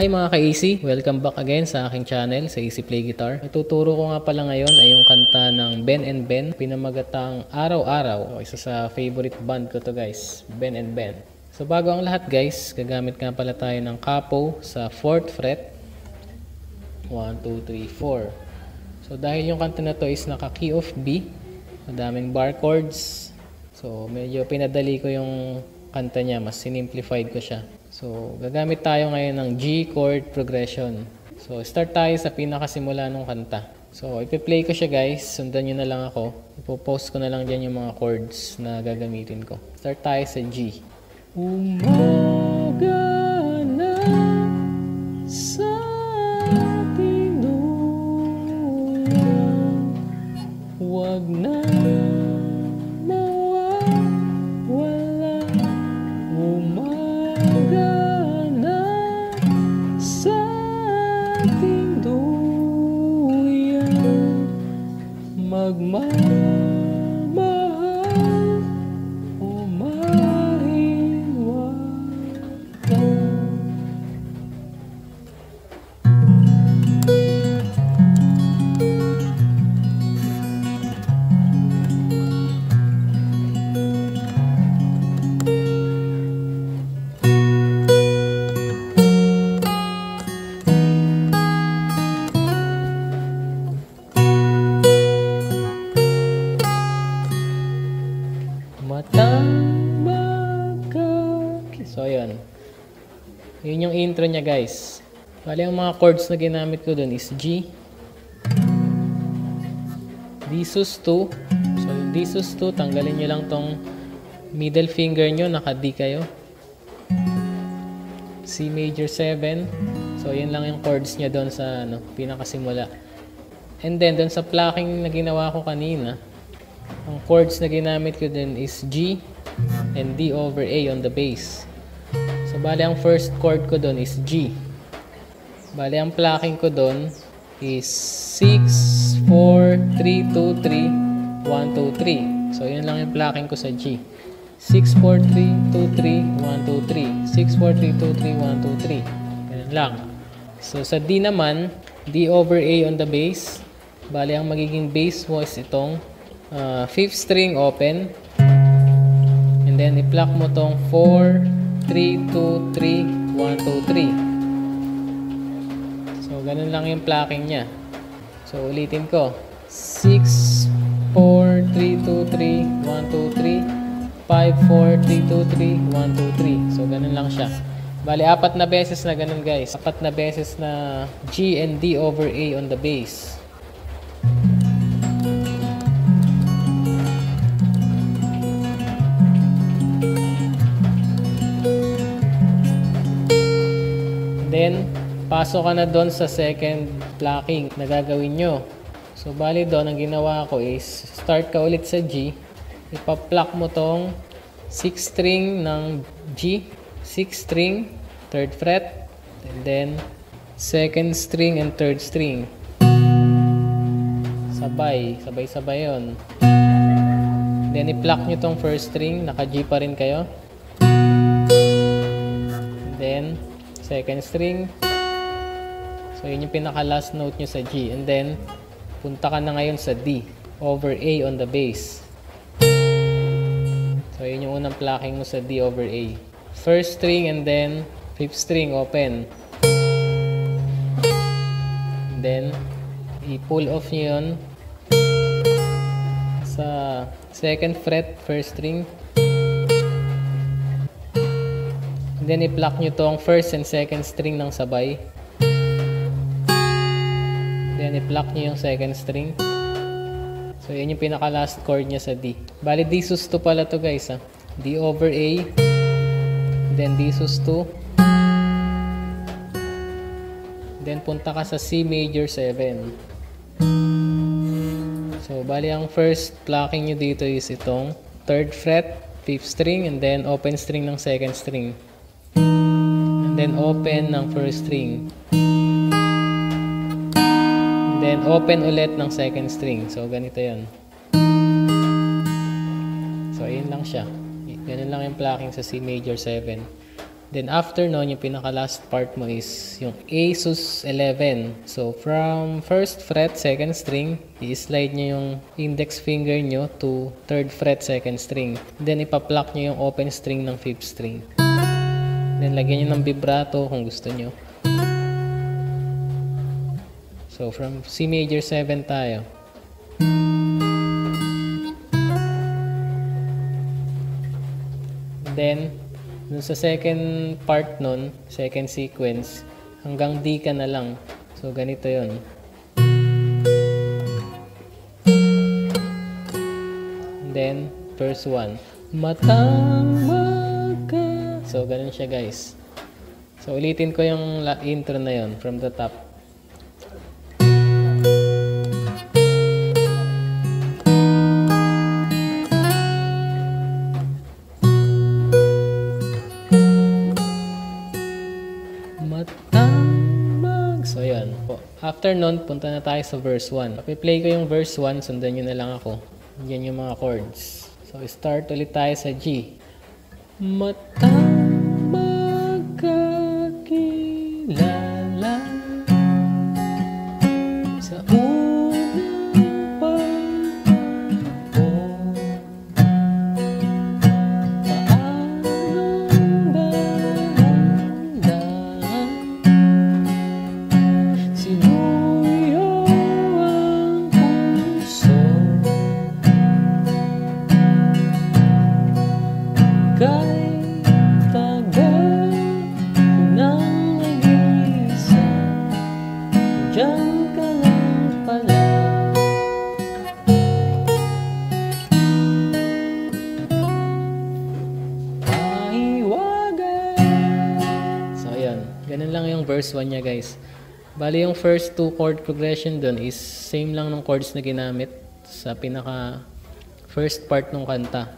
Hi mga ka-AC! Welcome back again sa aking channel, sa AC Play Guitar. Ituturo ko nga pala ngayon ay yung kanta ng Ben and Ben, pinamagatang Araw-Araw. Isa sa favorite band ko to guys, Ben and Ben. So bago ang lahat guys, gagamit nga pala tayo ng capo sa 4th fret. 1, 2, 3, 4. So dahil yung kanta na to is naka key of B, madaming bar chords. So medyo pinadali ko yung kanta niya, mas sinimplified ko siya. So, gagamit tayo ngayon ng G chord progression. So, start tayo sa pinakasimula ng kanta. So, ipi-play ko siya guys. Sundan nyo na lang ako. Ipo-post ko na lang dyan yung mga chords na gagamitin ko. Start tayo sa G. Umaga na sa pinulang, wag na mawawala, umaga magmamahal o mahiwagang. So, ayun. Yun yung intro niya, guys. Bali, ang mga chords na ginamit ko dun is G, D sus 2. So, yung D sus 2, tanggalin nyo lang tong middle finger nyo, naka-D kayo. C major 7. So, yun lang yung chords niya dun sa pinakasimula. And then, dun sa plucking na ginawa ko kanina, ang chords na ginamit ko dun is G and D over A on the bass. So, bali ang first chord ko doon is G. Bali ang plucking ko doon is 6, 4, 3, 2, 3, 1, 2, 3. So, yun lang yung plucking ko sa G. 6, 4, 3, 2, 3, 1, 2, 3. 6, 4, 3, 2, 3, 1, 2, 3. Ganun lang. So, sa D naman, D over A on the bass. Bali ang magiging bass mo is itong 5th string open. Then, i-pluck mo tong 4, 3, 2, 3, 1, 2, 3. So, ganun lang yung plucking niya. So, ulitin ko. 6, 4, 3, 2, 3, 1, 2, 3. 5, 4, 3, 2, 3, 1, 2, 3. So, ganun lang siya. Bali, 4 na beses na ganun, guys. 4 na beses na G and D over A on the bass. Then, pasok ka na doon sa second plucking na gagawin nyo. So, bali doon, ang ginawa ko is, start ka ulit sa G. Ipa-pluck mo tong 6th string ng G. 6th string, 3rd fret. And then, 2nd string and 3rd string. Sabay. Sabay-sabay yun. Then, i-pluck nyo tong 1st string. Naka-G pa rin kayo. And then, 2nd string. So, yun yung pinaka-last note nyo sa G. And then, punta ka na ngayon sa D. Over A on the bass. So, yun yung unang plucking mo sa D over A. 1st string and then 5th string open. And then, i-pull off nyo yun sa 2nd fret, 1st string. Then, i-pluck nyo tong 1st and 2nd string ng sabay. Then, i-pluck nyo yung 2nd string. So, yun yung pinaka-last chord niya sa D. Bali, D sus 2 pala to guys. Ha? D over A. Then, D sus 2. Then, punta ka sa C major 7. So, bali, ang first plucking nyo dito is itong 3rd fret, 5th string, and then open string ng 2nd string. Then open ng 1st string. Then open ulit ng 2nd string. So, ganito yun. So, ayun lang siya. Ganun lang yung plucking sa C major 7. Then after noon, yung pinaka last part mo is yung A sus 11. So from 1st fret 2nd string, i-slide nyo yung index finger nyo to 3rd fret 2nd string. Then ipa-pluck nyo yung open string ng 5th string. Then lagyan nyo ng vibrato kung gusto nyo. So from C major 7 tayo. Then, dun sa second part nun, second sequence, hanggang D ka na lang. So, ganito yun. And then, verse 1. Matamaka. So, ganun siya, guys. So, ulitin ko yung intro na yun from the top. So, ayan. After nun, punta na tayo sa verse 1. Papi-play ko yung verse 1, sundan nyo na lang ako. Yan yung mga chords. So, start ulit tayo sa G. Matamagkakilala sa unang pag-o, ganun lang yung verse 1 niya, guys. Bali, yung first two chord progression dun is same lang ng chords na ginamit sa pinaka first part ng kanta.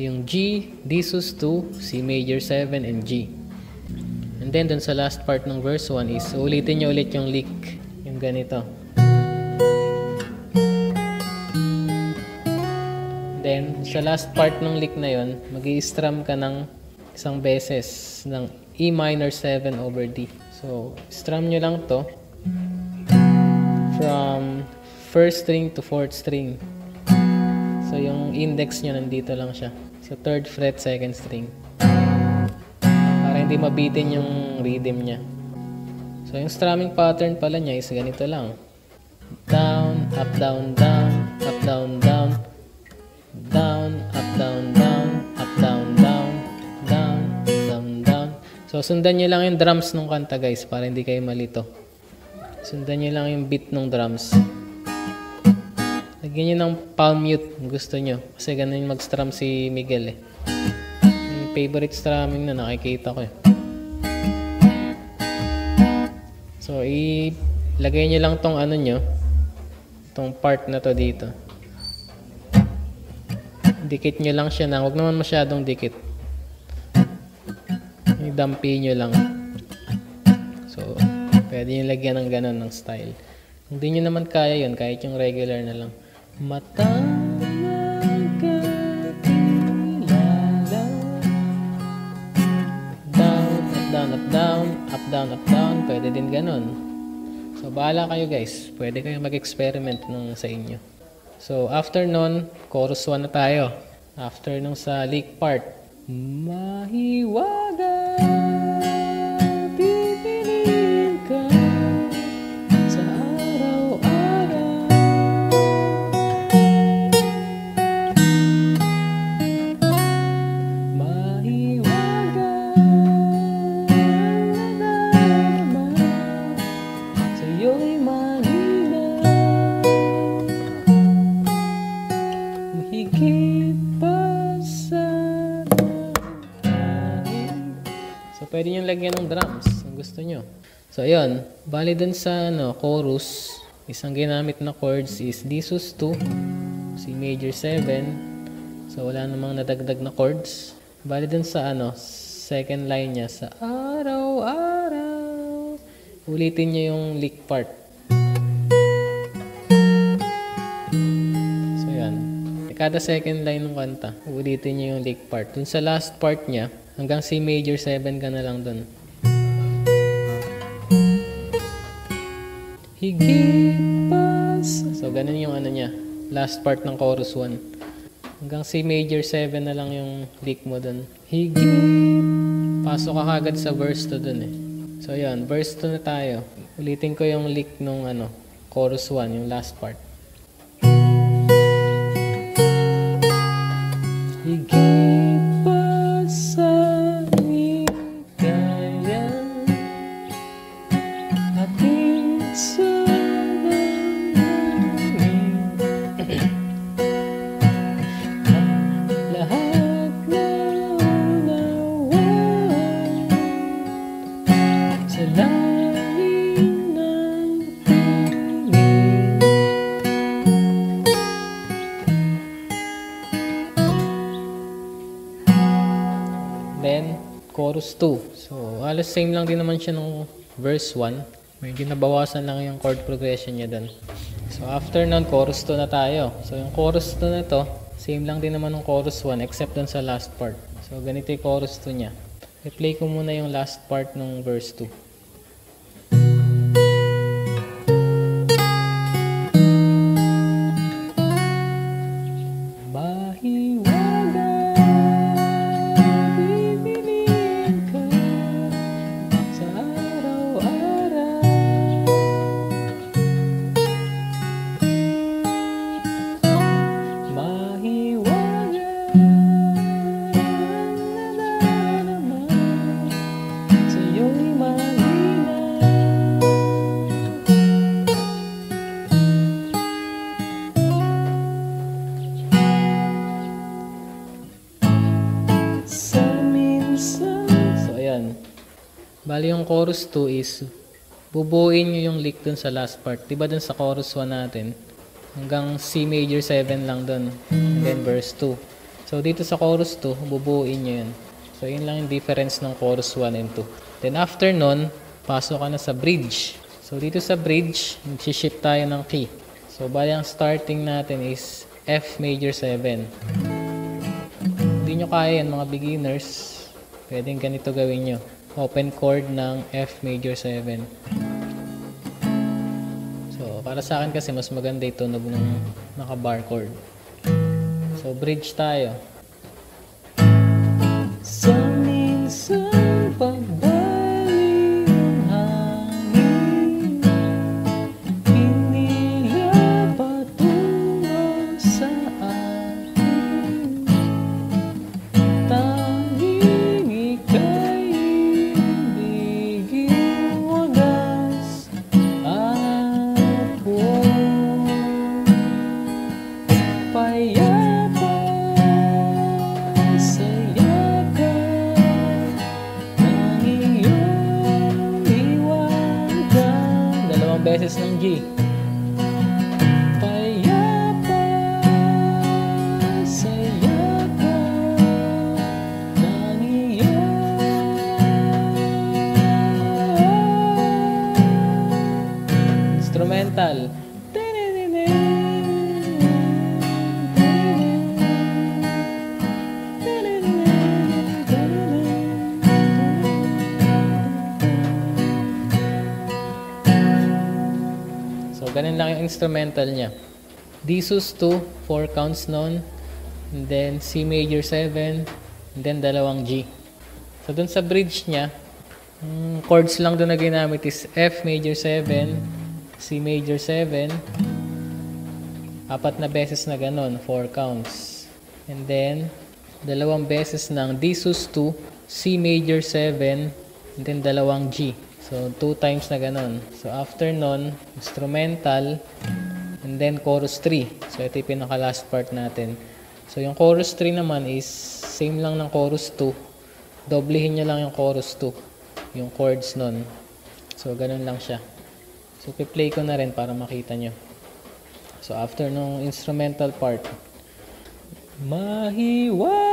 Yung G, D sus 2, C major 7, and G. And then, dun sa last part ng verse 1 is ulitin niyo ulit yung lick. Yung ganito. And then, sa last part ng lick na yun, mag-i-strum ka ng isang beses ng E minor 7 over D. So, strum nyo lang to from 1st string to 4th string. So, yung index nyo nandito lang siya. So, 3rd fret, 2nd string. Para hindi mabitin yung rhythm niya. So, yung strumming pattern pala niya is ganito lang. Down, up, down, down, up, down, down. Down, up, down, down, up, down, down, down, up, down, down. So, sundan nyo lang yung drums ng kanta, guys, para hindi kayo malito. Sundan nyo lang yung beat ng drums. Lagyan nyo ng palm mute kung gusto nyo. Kasi ganun yung mag-strum si Miguel eh. Yung favorite strumming na nakikita ko eh. So, ilagay nyo lang tong ano nyo. Tong part na to dito. Dikit nyo lang siya na. Huwag naman masyadong dikit. Dampi nyo lang. So, pwede nyo lagyan ng ganun ng style. Kung di nyo naman kaya yun, kahit yung regular na lang. Matamagkakilala. Down, up, down, up, down. Up, down, up, down. Pwede din ganun. So, bahala kayo, guys. Pwede kayo mag-experiment nung sa inyo. So, after nun, chorus 1 na tayo. After nung sa lick part. Mahiwaga. Pipiliin ka sa araw-araw. Mahiwaga na naman sa'yo'y mahinaw. Higit pa sa pwede nyo lagyan ng drums kung gusto nyo. So, ayun. Bali dun sa chorus, isang ginamit na chords is D sus 2, C major 7. So, wala namang nadagdag na chords. Bali dun sa second line niya, sa araw-araw. Ulitin nyo yung lick part. So, ayun. Kada second line ng kanta, ulitin nyo yung lick part. Dun sa last part niya, Hanggang C major 7 ka na lang dun. Higit pas. So, ganun yung ano niya. Last part ng chorus 1. Hanggang C major 7 na lang yung lick mo dun. Higit. Pasok ka agad sa verse 2 dun eh. So, yun. Verse 2 na tayo. Ulitin ko yung lick nung ano, chorus 1, yung last part. Higit pa sa ligaya ating sabanin ang lahat na unawan sa lalim ng Then, chorus 2. So, halos same lang din naman siya nung verse 1. Medyo nabawasan lang yung chord progression niya dun. So, after nun, chorus 2 na tayo. So, yung chorus 2 na to, same lang din naman nung chorus 1 except dun sa last part. So, ganito yung chorus 2 niya. I-play ko muna yung last part nung verse 2. Bali, yung chorus 2 is bubuin nyo yung lick dun sa last part. Diba dun sa chorus 1 natin? Hanggang C major 7 lang dun. And then verse 2. So, dito sa chorus 2, bubuin nyo yun. So, yun lang yung difference ng chorus 1 and 2. Then, after nun, pasok ka na sa bridge. So, dito sa bridge, mag-shift tayo ng key. So, bali, ang starting natin is F major 7. Hindi nyo kaya yan, mga beginners. Pwedeng ganito gawin nyo. Open chord ng F major 7. So, para sa akin kasi mas maganda yung tunog ng naka-bar chord. So, bridge tayo. Sa minsan pagbaling hangin, pinila patungo sa akin. Beses ng G. Payapa, saya ka, naniya. Instrumental. Ganun lang yung instrumental niya. D sus 2, 4 counts noon. And then C major 7. And then dalawang G. So dun sa bridge niya, chords lang dun na ginamit is F major 7, C major 7. Apat na beses na ganun, 4 counts. And then, dalawang beses ng D sus 2, C major 7, and then dalawang G. So, 2 times na ganun. So, after nun, instrumental, and then chorus 3. So, ito yung pinaka-last part natin. So, yung chorus 3 naman is same lang ng chorus 2. Doblehin nyo lang yung chorus 2. Yung chords nun. So, ganun lang siya. So, piplay ko na rin para makita nyo. So, after nung instrumental part, mahiwa!